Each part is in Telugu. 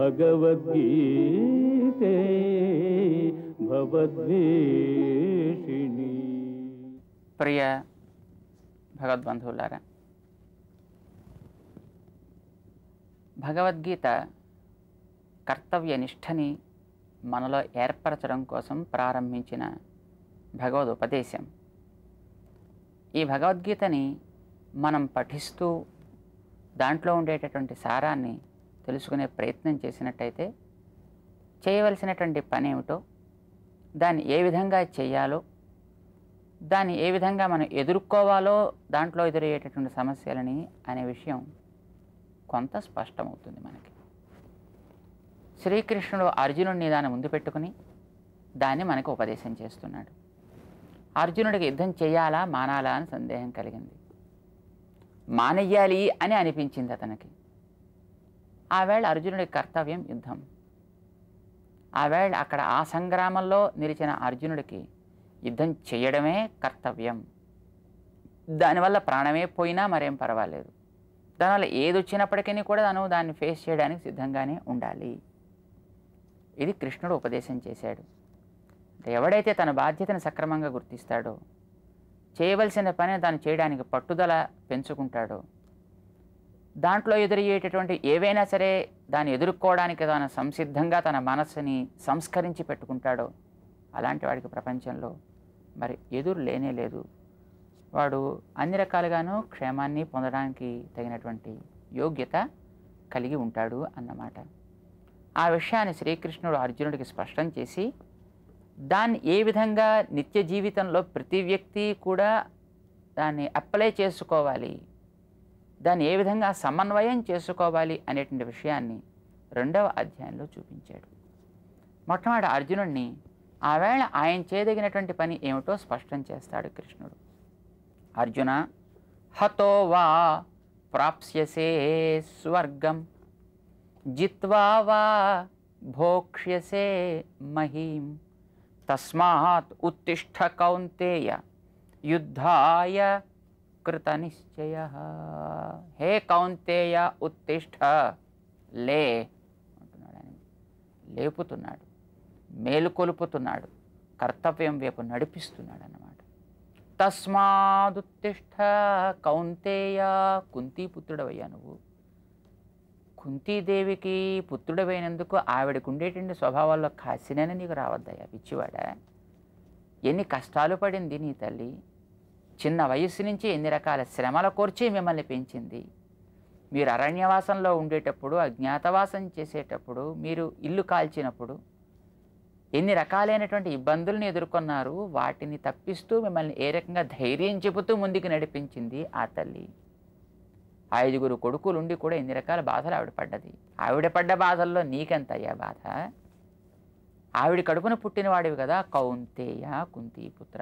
भगवद्गीते भवद्वेषिणी। प्रिय भगवत बंधुलारा, भगवद्गीत कर्तव्य निष्ठनी मनलो एर्परचडं कोसं प्रारंभिंचिन भगवद् उपदेशं। ई भगवद्गीतनी మనం పఠిస్తూ దాంట్లో ఉండేటటువంటి సారాన్ని తెలుసుకునే ప్రయత్నం చేసినట్టయితే చేయవలసినటువంటి పని ఏమిటో, దాన్ని ఏ విధంగా చేయాలో, దాన్ని ఏ విధంగా మనం ఎదుర్కోవాలో, దాంట్లో ఎదురయ్యేటటువంటి సమస్యలని అనే విషయం కొంత స్పష్టమవుతుంది మనకి. శ్రీకృష్ణుడు అర్జునుడిని దాన్ని ముందు పెట్టుకుని దాన్ని మనకు ఉపదేశం చేస్తున్నాడు. అర్జునుడికి యుద్ధం చేయాలా మానాలా అని సందేహం కలిగింది. మానేయాలి అని అనిపించింది అతనికి. ఆవేళ అర్జునుడి కర్తవ్యం యుద్ధం. ఆవేళ అక్కడ ఆ సంగ్రామంలో నిలిచిన అర్జునుడికి యుద్ధం చేయడమే కర్తవ్యం. దానివల్ల ప్రాణమే పోయినా మరేం పర్వాలేదు, దానివల్ల ఏది వచ్చినప్పటికీ కూడా తను దాన్ని ఫేస్ చేయడానికి సిద్ధంగానే ఉండాలి. ఇది కృష్ణుడు ఉపదేశం చేశాడు. ఎవడైతే తన బాధ్యతను సక్రమంగా గుర్తిస్తాడో, చేయవలసిన పని తాను చేయడానికి పట్టుదల పెంచుకుంటాడు, దాంట్లో ఎదురయ్యేటటువంటి ఏవైనా సరే దాన్ని ఎదుర్కోవడానికి తాను సంసిద్ధంగా తన మనస్సుని సంస్కరించి పెట్టుకుంటాడో, అలాంటి వాడికి ప్రపంచంలో మరి ఎదురు లేనే లేదు. వాడు అన్ని రకాలుగాను క్షేమాన్ని పొందడానికి తగినటువంటి యోగ్యత కలిగి ఉంటాడు అన్నమాట. ఆ విషయాన్ని శ్రీకృష్ణుడు అర్జునుడికి స్పష్టం చేసి దాన్ని ఏ విధంగా నిత్య జీవితంలో ప్రతి వ్యక్తి కూడా దాన్ని అప్లై చేసుకోవాలి, దాన్ని ఏ విధంగా సమన్వయం చేసుకోవాలి అనేటువంటి విషయాన్ని రెండవ అధ్యాయంలో చూపించాడు. మొట్టమొదటి అర్జునుడిని ఆవేళ ఆయన చేయదగినటువంటి పని ఏమిటో స్పష్టం చేస్తాడు కృష్ణుడు. అర్జున, హతో వా ప్రాప్స్యసే స్వర్గం, జిత్వా వా భోక్ష్యసే మహీం, తస్మాత్ ఉత్తిష్ఠ కౌంతేయ యుద్ధాయ కృతనిశ్చయ. హే కౌంతేయ, ఉత్తిష్ఠ, లే అంటున్నాడు ఆయన. లేపుతున్నాడు, మేలుకొలుపుతున్నాడు, కర్తవ్యం వైపు నడిపిస్తున్నాడు అన్నమాట. తస్మాత్ ఉత్తిష్ఠ కౌంతేయ, కుంతీ పుత్రుడవయ్యా నువ్వు. కుంతీదేవికి పుత్రుడవైనందుకు ఆవిడకు ఉండేటువంటి స్వభావాల్లో కాసినైనా నీకు రావద్దయ్యా పిచ్చివాడ. ఎన్ని కష్టాలు పడింది నీ తల్లి, చిన్న వయస్సు నుంచి ఎన్ని రకాల శ్రమల కోర్చి మిమ్మల్ని పెంచింది. మీరు అరణ్యవాసంలో ఉండేటప్పుడు, అజ్ఞాతవాసం చేసేటప్పుడు, మీరు ఇల్లు కాల్చినప్పుడు ఎన్ని రకాలైనటువంటి ఇబ్బందులను ఎదుర్కొన్నారు. వాటిని తప్పిస్తూ మిమ్మల్ని ఏ రకంగా ధైర్యం చెబుతూ ముందుకు నడిపించింది ఆ తల్లి. 5గురు కొడుకులుండి కూడా ఎన్ని రకాల బాధలు ఆవిడ పడ్డది. ఆవిడ పడ్డ బాధల్లో నీకెంత అయ్యా బాధ? ఆవిడ కడుపున పుట్టినవాడివి కదా కౌంతేయ, కుంతీపుత్ర.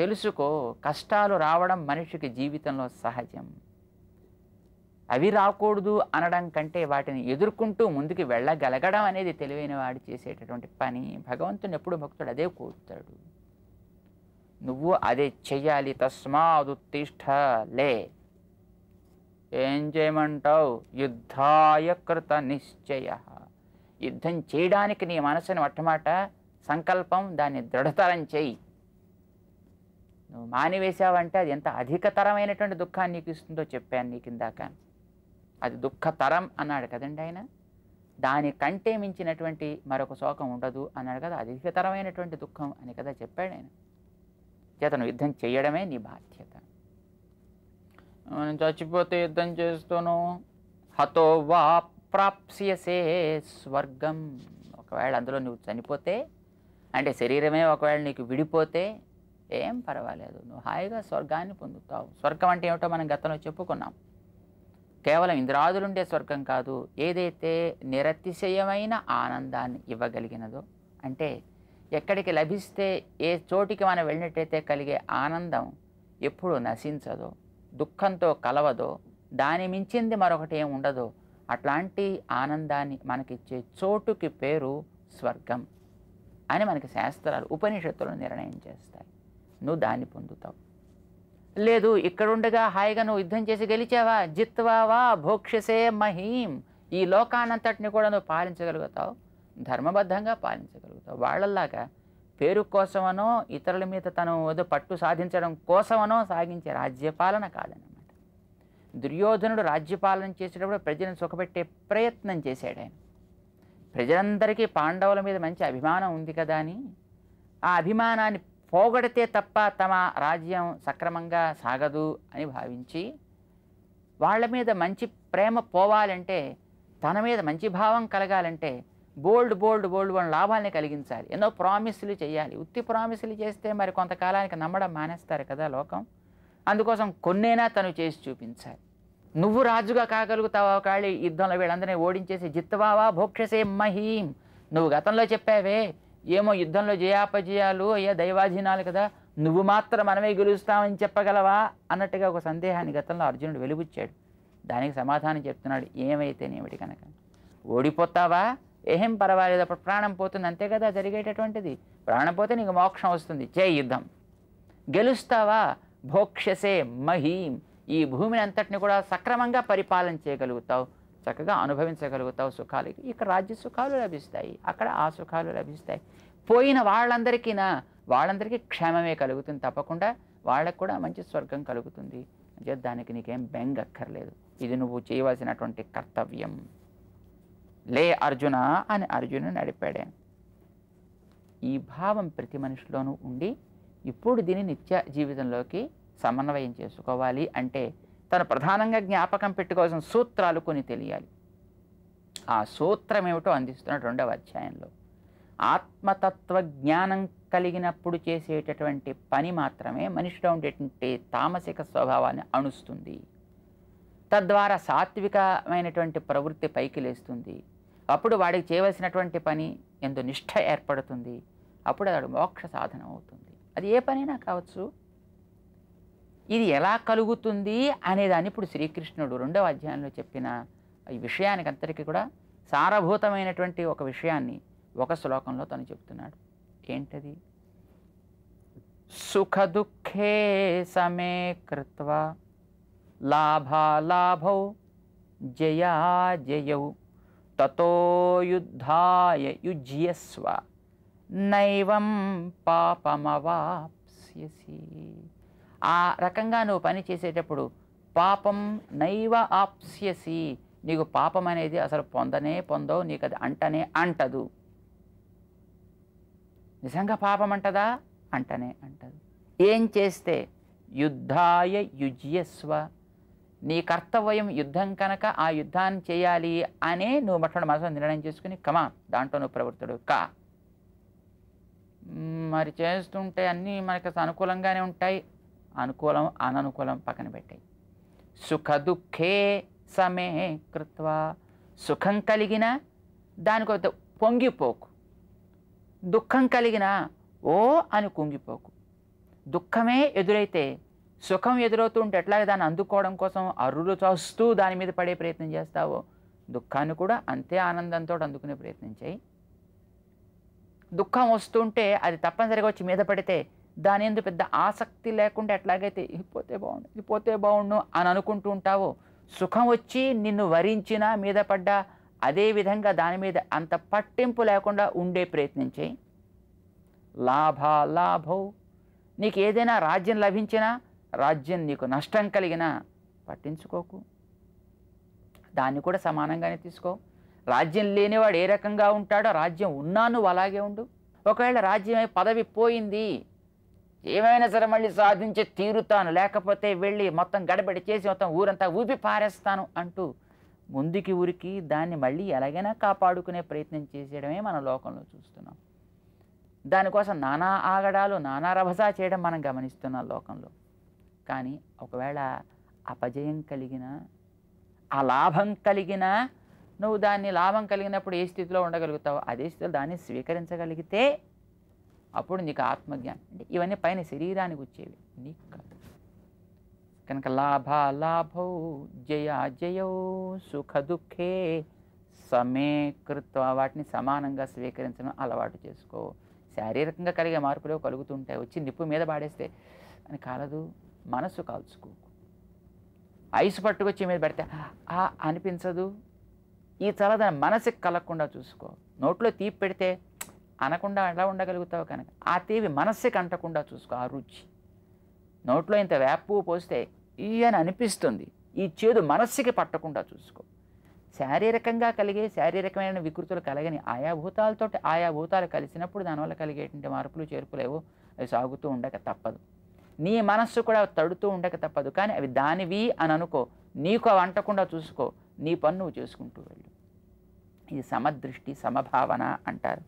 తెలుసుకో, కష్టాలు రావడం మనిషికి జీవితంలో సహజం. అవి రాకూడదు అనడం కంటే వాటిని ఎదుర్కొంటూ ముందుకు వెళ్ళగలగడం అనేది తెలివైన వాడు చేసేటటువంటి పని. భగవంతుని ఎప్పుడు భక్తుడు అదే కోరుతాడు, నువ్వు అదే చెయ్యాలి. తస్మాదుత్తిష్ఠ, లే. ఏం చేయమంటావు? యుద్ధాయ కృత నిశ్చయ, యుద్ధం చేయడానికి నీ మనసుని మొట్టమాట సంకల్పం, దాన్ని దృఢతరం చేయి. నువ్వు మానివేశావంటే అది ఎంత అధికతరమైనటువంటి దుఃఖాన్ని నీకు ఇస్తుందో చెప్పాను నీకు ఇందాక. అది దుఃఖతరం అన్నాడు కదండి ఆయన. దానికంటే మించినటువంటి మరొక శోకం ఉండదు అన్నాడు కదా. అధికతరమైనటువంటి దుఃఖం అని కదా చెప్పాడు ఆయన. చేత నువ్వు యుద్ధం చేయడమే నీ బాధ్యత. చచ్చిపోతే యుద్ధం చేస్తూను. హతో వా ప్రాప్స్యసే స్వర్గం, ఒకవేళ అందులో నువ్వు చనిపోతే, అంటే శరీరమే ఒకవేళ నీకు విడిపోతే ఏం పర్వాలేదు, నువ్వు హాయిగా స్వర్గాన్ని పొందుతావు. స్వర్గం అంటే ఏమిటో మనం గతంలో చెప్పుకున్నాం. కేవలం ఇంద్రాదులుండే స్వర్గం కాదు, ఏదైతే నిరతిశయమైన ఆనందాన్ని ఇవ్వగలిగినదో, అంటే ఎక్కడికి లభిస్తే, ఏ చోటికి మనం వెళ్ళినట్టయితే కలిగే ఆనందం ఎప్పుడూ నశించదో, దుఃఖంతో కలవదో, దాని మించింది మరొకటి ఏమి ఉండదో, అట్లాంటి ఆనందాన్ని మనకిచ్చే చోటుకి పేరు స్వర్గం అని మనకి శాస్త్రాలు, ఉపనిషత్తులు నిర్ణయం చేస్తాయి. నువ్వు దాన్ని పొందుతావు. లేదు, ఇక్కడుండగా హాయిగా నువ్వు యుద్ధం చేసి గెలిచావా? జిత్వావా భోక్షసే మహీం, ఈ లోకానంతటిని కూడా నువ్వు పాలించగలుగుతావు, ధర్మబద్ధంగా పాలించగలుగుతావు. వాళ్ళలాగా పేరు కోసమనో ఇతరుల మీద తను ఏదో పట్టు సాధించడం కోసమనో సాగించే రాజ్యపాలన కాదన్నమాట. దుర్యోధనుడు రాజ్యపాలన చేసేటప్పుడు ప్రజలను సుఖపెట్టే ప్రయత్నం చేశాడు. ఆయన ప్రజలందరికీ పాండవుల మీద మంచి అభిమానం ఉంది కదా అని ఆ అభిమానాన్ని పోగొడితే తప్ప తమ రాజ్యం సక్రమంగా సాగదు అని భావించి, వాళ్ళ మీద మంచి ప్రేమ పోవాలంటే, తన మీద మంచి భావం కలగాలంటే బోల్డ్ వాళ్ళ లాభాలని కలిగించాలి, ఎన్నో ప్రామిసులు చేయాలి. ఉత్తి ప్రామిసులు చేస్తే మరి కొంతకాలానికి నమ్మడం మానేస్తారు కదా లోకం. అందుకోసం కొన్నైనా తను చేసి చూపించాలి. నువ్వు రాజుగా కాగలుగుతావా కాళీ యుద్ధంలో వీళ్ళందరినీ ఓడించేసి? జిత్తవావా భోక్షసే మహీం, నువ్వు గతంలో చెప్పావే ఏమో యుద్ధంలో జయాపజయాలు అయ్యా దైవాధీనాలు కదా, నువ్వు మాత్రం మనమే గెలుస్తామని చెప్పగలవా అన్నట్టుగా ఒక సందేహాన్ని గతంలో అర్జునుడు వెలుగుచ్చాడు. దానికి సమాధానం చెప్తున్నాడు, ఏమైతేనేమిటి కనుక ఓడిపోతావా ఏం పర్వాలేదు, అప్పుడు ప్రాణం పోతుంది అంతే కదా జరిగేటటువంటిది, ప్రాణం పోతే నీకు మోక్షం వస్తుంది, చేయి యుద్ధం. గెలుస్తావా భోక్షసే మహీం, ఈ భూమిని అంతటిని కూడా సక్రమంగా పరిపాలన చేయగలుగుతావు, చక్కగా అనుభవించగలుగుతావు సుఖాలు. ఇక్కడ రాజ్య సుఖాలు లభిస్తాయి, అక్కడ ఆ సుఖాలు లభిస్తాయి. పోయిన వాళ్ళందరికీ క్షేమమే కలుగుతుంది, తప్పకుండా వాళ్ళకు కూడా మంచి స్వర్గం కలుగుతుంది. అంటే దానికి నీకేం బెంగక్కర్లేదు, ఇది నువ్వు చేయవలసినటువంటి కర్తవ్యం. లే అర్జున అని అర్జును నడిపాడే. ఈ భావం ప్రతి మనిషిలోనూ ఉండి ఇప్పుడు దీన్ని నిత్య జీవితంలోకి సమన్వయం చేసుకోవాలి. అంటే తను ప్రధానంగా జ్ఞాపకం పెట్టుకోవాల్సిన సూత్రాలు కొన్ని తెలియాలి. ఆ సూత్రం ఏమిటో అందిస్తున్నాడు 2వ అధ్యాయంలో. ఆత్మతత్వ జ్ఞానం కలిగినప్పుడు చేసేటటువంటి పని మాత్రమే మనిషిలో ఉండేటువంటి తామసిక స్వభావాన్ని అణుస్తుంది, తద్వారా సాత్వికమైనటువంటి ప్రవృత్తి పైకి లేస్తుంది. అప్పుడు వాడికి చేయవలసినటువంటి పని ఎందు నిష్ఠ ఏర్పడుతుంది, అప్పుడు అది మోక్ష సాధన అవుతుంది. అది ఏ పనైనా కావచ్చు. ఇది ఎలా కలుగుతుంది అనేదాన్ని ఇప్పుడు శ్రీకృష్ణుడు 2వ అధ్యాయంలో చెప్పిన ఈ విషయానికి అంతటికీ కూడా సారభూతమైనటువంటి ఒక విషయాన్ని ఒక శ్లోకంలో తను చెప్తున్నాడు. ఏంటది? సుఖ దుఃఖే సమే కృత్వా లాభాలాభౌ జయాజయౌ తతో యుద్ధాయ యుజ్యస్వ నైవం పాపమవాప్స్యసి. ఆ రకంగా నువ్వు పని చేసేటప్పుడు పాపం నైవ ఆప్స్యసి, నీకు పాపం అనేది అసలు పొందనే పొందవు, నీకు అది అంటనే అంటదు. నిజంగా పాపం అంటదా? అంటనే అంటదు. ఏం చేస్తే? యుద్ధాయ యుజ్యస్వ, నీ కర్తవ్యం యుద్ధం కనుక ఆ యుద్ధాన్ని చేయాలి అనే నువ్వు మొట్టమొదటి మనసులో నిర్ణయం చేసుకుని కమా దాంట్లో నువ్వు ప్రవృత్తుడు కా. మరి చేస్తుంటే అన్నీ మనకు అనుకూలంగానే ఉంటాయి, అనుకూలం అననుకూలం పక్కన పెట్టాయి. సుఖ దుఃఖే సమే కృత్వా, సుఖం కలిగిన దానికొక పొంగిపోకు, దుఃఖం కలిగిన ఓ అని కుంగిపోకు. దుఃఖమే ఎదురైతే సుఖం ఎదురవుతూ ఉంటే ఎట్లాగే దాన్ని అందుకోవడం కోసం అరులు చూస్తూ దాని మీద పడే ప్రయత్నం చేస్తావో, దుఃఖాన్ని కూడా అంతే ఆనందంతో అందుకునే ప్రయత్నం చేయి. దుఃఖం వస్తుంటే అది తప్పనిసరిగా వచ్చి మీద పడితే దాని ఎందుకు పెద్ద ఆసక్తి లేకుండా ఎట్లాగైతే ఇది పోతే బాగుండు అని అనుకుంటూ ఉంటావో, సుఖం వచ్చి నిన్ను వరించినా మీద పడ్డా అదేవిధంగా దాని మీద అంత పట్టింపు లేకుండా ఉండే ప్రయత్నం చేయి. లాభాలాభౌ, నీకు ఏదైనా రాజ్యం లభించినా రాజ్యం నీకు నష్టం కలిగినా పట్టించుకోకు, దాన్ని కూడా సమానంగానే తీసుకో. రాజ్యం లేనివాడు ఏ రకంగా ఉంటాడో రాజ్యం ఉన్నా నువ్వు అలాగే ఉండు. ఒకవేళ రాజ్యమే పదవి పోయింది, ఏమైనా సరే మళ్ళీ సాధించి తీరుతాను, లేకపోతే వెళ్ళి మొత్తం గడబడి చేసి మొత్తం ఊరంతా ఊపి పారేస్తాను అంటూ ముందుకి ఊరికి దాన్ని మళ్ళీ ఎలాగైనా కాపాడుకునే ప్రయత్నం చేసేయడమే మన లోకంలో చూస్తున్నాం. దానికోసం నానా ఆగడాలు నానా రభసా చేయడం మనం గమనిస్తున్నాం లోకంలో. కానీ ఒకవేళ అపజయం కలిగిన ఆ లాభం కలిగిన నువ్వు దాన్ని లాభం కలిగినప్పుడు ఏ స్థితిలో ఉండగలుగుతావో అదే స్థితిలో దాన్ని స్వీకరించగలిగితే అప్పుడు నీకు ఆత్మజ్ఞానం. అంటే ఇవన్నీ పైన శరీరానికి వచ్చేవి, నీకు కాదు కనుక. లాభాలాభౌ జయాజయౌ సుఖ దుఃఖే సమే కృత్వ, వాటిని సమానంగా స్వీకరించడం అలవాటు చేసుకో. శారీరకంగా కలిగే మార్పులు కలుగుతుంటాయి, వచ్చి నిప్పు మీద పాడేస్తే అని కాలదు. మనసు కాల్చుకోకు, ఐసు పట్టుకొచ్చి మీద పెడితే అనిపించదు, ఈ చలదనం మనసుకి కలగకుండా చూసుకో. నోట్లో తీపి పెడితే అనకుండా ఎలా ఉండగలుగుతావు కనుక ఆ తీపి మనసుకి అంటకుండా చూసుకో. ఆ రుచి నోట్లో ఇంత వేప పోస్తే ఈ అని అనిపిస్తుంది, ఈ చేదు మనస్సుకి పట్టకుండా చూసుకో. శారీరకంగా కలిగే శారీరకమైన వికృతులు కలగని ఆయా భూతాలతో ఆయా భూతాలు కలిసినప్పుడు దానివల్ల కలిగేటువంటి మార్పులు చేర్పులేవో అవి సాగుతూ ఉండక తప్పదు. నీ మనస్సు కూడా తడుతూ ఉండక తప్పదు. కానీ అవి దానివి అని అనుకో, నీకు అవి అంటకుండా చూసుకో, నీ పన్ను నువ్వు చేసుకుంటూ వెళ్ళు. ఇది సమదృష్టి సమభావన అంటారు.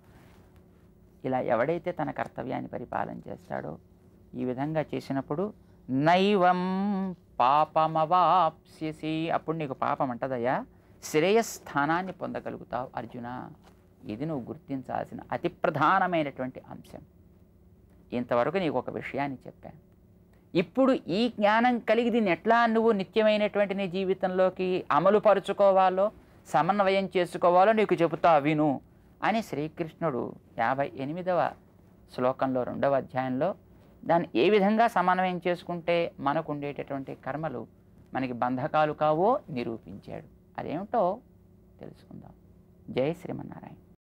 ఇలా ఎవడైతే తన కర్తవ్యాన్ని పరిపాలన చేస్తాడో, ఈ విధంగా చేసినప్పుడు నైవం పాపమవాప్స్యసి, అప్పుడు నీకు పాపం అంటదయ్యా, శ్రేయస్థానాన్ని పొందగలుగుతావు అర్జున. ఇది నువ్వు గుర్తించాల్సిన అతి ప్రధానమైనటువంటి అంశం. ఇంతవరకు నీకు ఒక విషయాన్ని చెప్పాను. ఇప్పుడు ఈ జ్ఞానం కలిగి దీన్ని ఎట్లా నువ్వు నిత్యమైనటువంటి నీ జీవితంలోకి అమలు పరుచుకోవాలో, సమన్వయం చేసుకోవాలో నీకు చెబుతా విను అని శ్రీకృష్ణుడు 58వ శ్లోకంలో 2వ అధ్యాయంలో దాన్ని ఏ విధంగా సమన్వయం చేసుకుంటే మనకు ఉండేటటువంటి కర్మలు మనకి బంధకాలు కావో నిరూపించాడు. అదేమిటో తెలుసుకుందాం. జై శ్రీమన్నారాయణ.